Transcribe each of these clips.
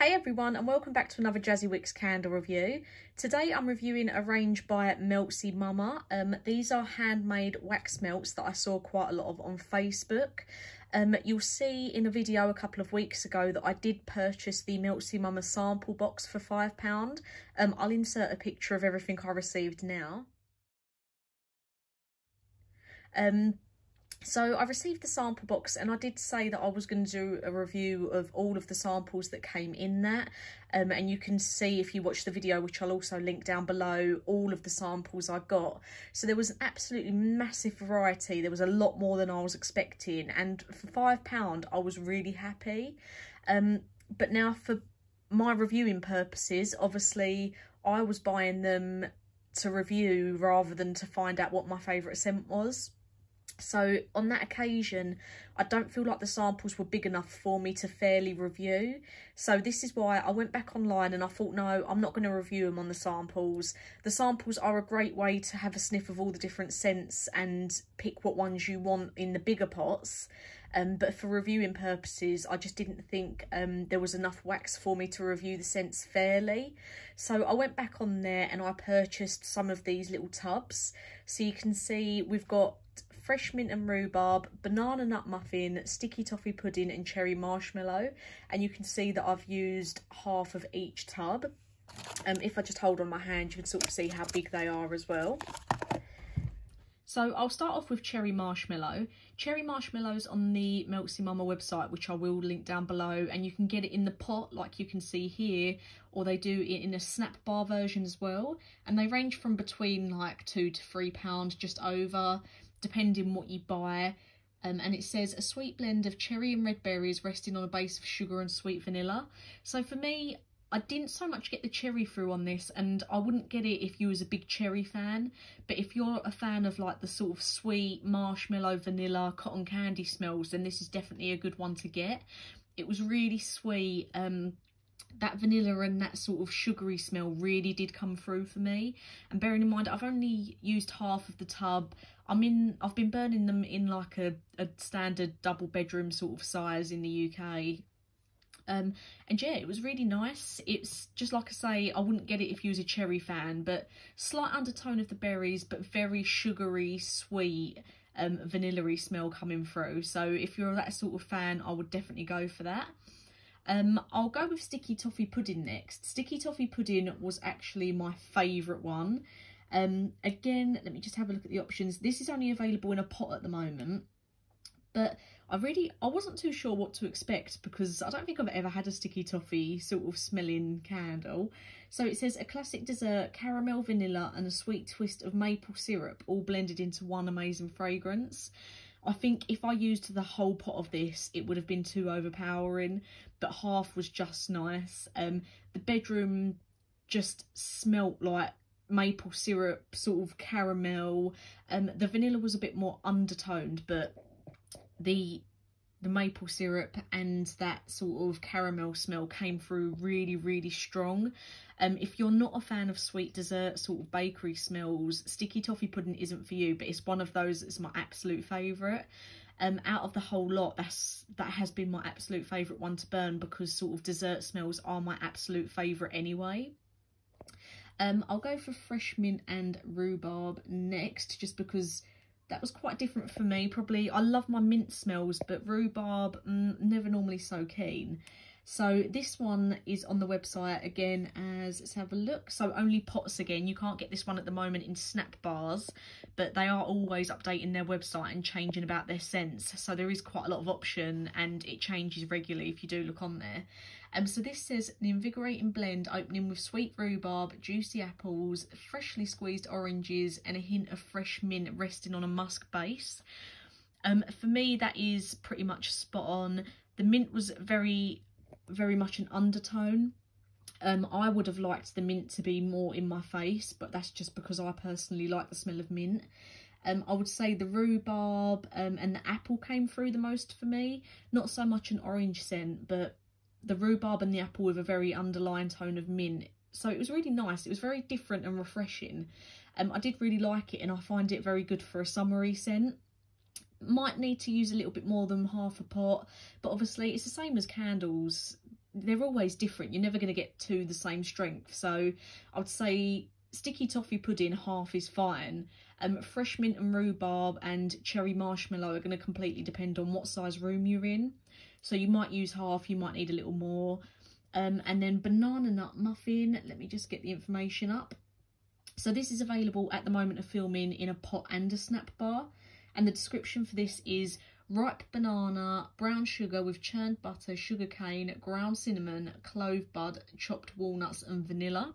Hey everyone, and welcome back to another Jazzy Wicks Candle review. Today I'm reviewing a range by Meltsy Mumma. These are handmade wax melts that I saw quite a lot of on Facebook. You'll see in a video a couple of weeks ago that I did purchase the Meltsy Mumma sample box for £5. I'll insert a picture of everything I received now. So I received the sample box, and I did say that I was going to do a review of all of the samples that came in that. And you can see, if you watch the video, which I'll also link down below, all of the samples I got. So there was an absolutely massive variety. There was a lot more than I was expecting. And for £5, I was really happy. But now, for my reviewing purposes, obviously, I was buying them to review rather than to find out what my favourite scent was. So on that occasion, I don't feel like the samples were big enough for me to fairly review. So this is why I went back online and I thought, no, I'm not going to review them on the samples. The samples are a great way to have a sniff of all the different scents and pick what ones you want in the bigger pots. But for reviewing purposes, I just didn't think there was enough wax for me to review the scents fairly. So I went back on there and I purchased some of these little tubs. So you can see we've got fresh mint and rhubarb, banana nut muffin, sticky toffee pudding and cherry marshmallow. And you can see that I've used half of each tub. If I just hold on my hand, you can sort of see how big they are as well. So I'll start off with cherry marshmallow. Cherry marshmallow's on the Meltsy Mumma website, which I will link down below, and you can get it in the pot like you can see here, or they do it in a snap bar version as well. And they range from between like £2 to £3, just over, depending what you buy. And it says a sweet blend of cherry and red berries resting on a base of sugar and sweet vanilla. So for me, I didn't so much get the cherry through on this, and I wouldn't get it if you was a big cherry fan, but if you're a fan of like the sort of sweet marshmallow, vanilla, cotton candy smells, then this is definitely a good one to get. It was really sweet. That vanilla and that sort of sugary smell really did come through for me. And bearing in mind, I've only used half of the tub. I've been burning them in like a standard double bedroom sort of size in the UK. And yeah, it was really nice. It's just like I say, I wouldn't get it if you was a cherry fan, but slight undertone of the berries, but very sugary, sweet, vanilla-y smell coming through. So if you're that sort of fan, I would definitely go for that. I'll go with sticky toffee pudding next. Sticky toffee pudding was actually my favourite one. Again, let me just have a look at the options. This is only available in a pot at the moment, but I wasn't too sure what to expect, because I don't think I've ever had a sticky toffee sort of smelling candle. So it says a classic dessert, caramel, vanilla and a sweet twist of maple syrup, all blended into one amazing fragrance. I think if I used the whole pot of this, it would have been too overpowering, but half was just nice. The bedroom just smelt like maple syrup, sort of caramel. The vanilla was a bit more undertoned, but the maple syrup and that sort of caramel smell came through really, really strong. If you're not a fan of sweet dessert sort of bakery smells, sticky toffee pudding isn't for you, but it's one of those that's my absolute favourite. Out of the whole lot, that has been my absolute favourite one to burn, because sort of dessert smells are my absolute favourite anyway. I'll go for fresh mint and rhubarb next, just because that was quite different for me, probably. I love my mint smells, but rhubarb, never normally so keen. So this one is on the website again as, let's have a look. So only pots again. You can't get this one at the moment in snap bars, but they are always updating their website and changing about their scents. So there is quite a lot of option, and it changes regularly if you do look on there. So this says an invigorating blend opening with sweet rhubarb, juicy apples, freshly squeezed oranges and a hint of fresh mint resting on a musk base. For me, that is pretty much spot on. The mint was very much an undertone. I would have liked the mint to be more in my face, but that's just because I personally like the smell of mint. I would say the rhubarb and the apple came through the most for me. Not so much an orange scent, but the rhubarb and the apple with a very underlying tone of mint. So it was really nice. It was very different and refreshing. I did really like it, and I find it very good for a summery scent. Might need to use a little bit more than half a pot, but obviously it's the same as candles. they're always different. You're never going to get two the same strength. So I'd say sticky toffee pudding, half is fine. Fresh mint and rhubarb and cherry marshmallow are going to completely depend on what size room you're in. So you might use half, you might need a little more. And then banana nut muffin, let me just get the information up. So this is available at the moment of filming in a pot and a snap bar. And the description for this is ripe banana, brown sugar with churned butter, sugar cane, ground cinnamon, clove bud, chopped walnuts and vanilla.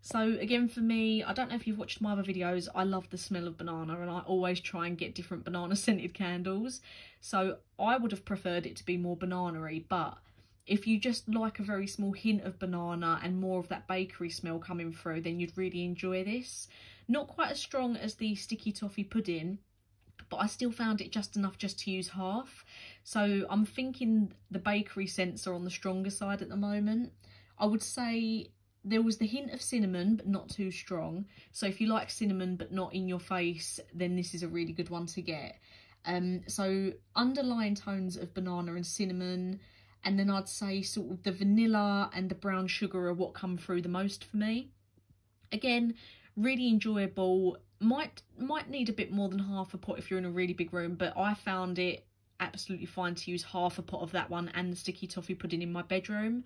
So again, for me, I don't know if you've watched my other videos, I love the smell of banana and I always try and get different banana scented candles. So I would have preferred it to be more banana-y, but if you just like a very small hint of banana and more of that bakery smell coming through, then you'd really enjoy this. Not quite as strong as the sticky toffee pudding, but I still found it just enough just to use half. So I'm thinking the bakery scents are on the stronger side at the moment. I would say there was the hint of cinnamon, but not too strong. So if you like cinnamon, but not in your face, then this is a really good one to get. So underlying tones of banana and cinnamon, and then I'd say sort of the vanilla and the brown sugar are what come through the most for me. Again, really enjoyable. Might need a bit more than half a pot if you're in a really big room, but I found it absolutely fine to use half a pot of that one and the sticky toffee pudding in my bedroom.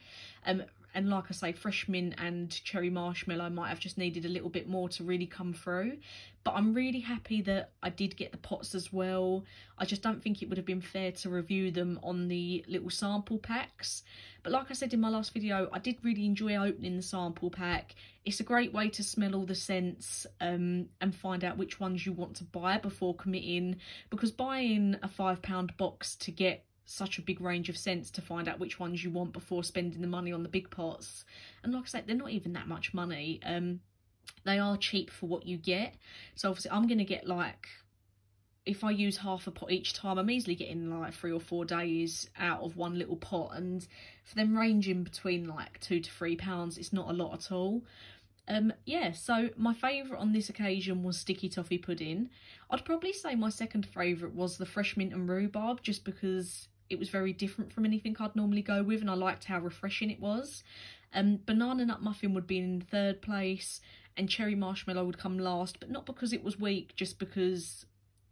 And like I say, fresh mint and cherry marshmallow might have just needed a little bit more to really come through. But I'm really happy that I did get the pots as well. I just don't think it would have been fair to review them on the little sample packs. But like I said in my last video, I did really enjoy opening the sample pack. It's a great way to smell all the scents and find out which ones you want to buy before committing. Because buying a £5 box to get such a big range of scents to find out which ones you want before spending the money on the big pots, and like I said, they're not even that much money. They are cheap for what you get. So obviously I'm gonna get, like, if I use half a pot each time, I'm easily getting like 3 or 4 days out of one little pot, and for them ranging between like £2 to £3, it's not a lot at all. Yeah, so my favourite on this occasion was sticky toffee pudding. I'd probably say my second favourite was the fresh mint and rhubarb, just because it was very different from anything I'd normally go with and I liked how refreshing it was. Banana nut muffin would be in third place and cherry marshmallow would come last, but not because it was weak, just because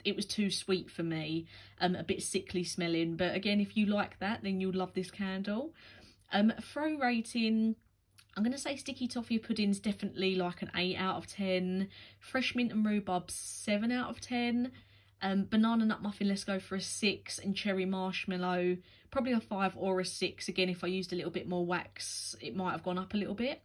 it was too sweet for me, a bit sickly smelling. But again, if you like that, then you'll love this candle. Throw rating, I'm going to say sticky toffee pudding's definitely like an 8 out of 10. Fresh mint and rhubarb, 7 out of 10. Banana nut muffin, let's go for a 6. And cherry marshmallow, probably a 5 or a 6. Again, if I used a little bit more wax, it might have gone up a little bit.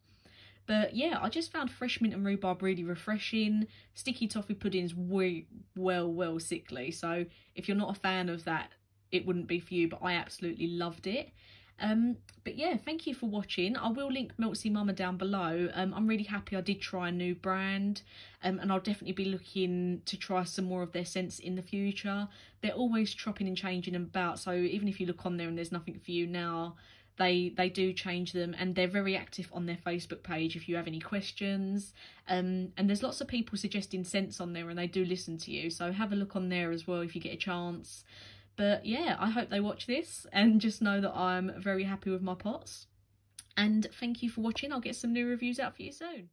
But yeah, I just found fresh mint and rhubarb really refreshing. Sticky toffee pudding's well sickly. So if you're not a fan of that, it wouldn't be for you. But I absolutely loved it. But yeah, thank you for watching. I will link Meltsy Mumma down below. I'm really happy I did try a new brand, and I'll definitely be looking to try some more of their scents in the future. They're always chopping and changing about, so even if you look on there and there's nothing for you now, they do change them, and they're very active on their Facebook page if you have any questions. And there's lots of people suggesting scents on there and they do listen to you, so have a look on there as well if you get a chance. But yeah, I hope they watch this and just know that I'm very happy with my pots. And thank you for watching. I'll get some new reviews out for you soon.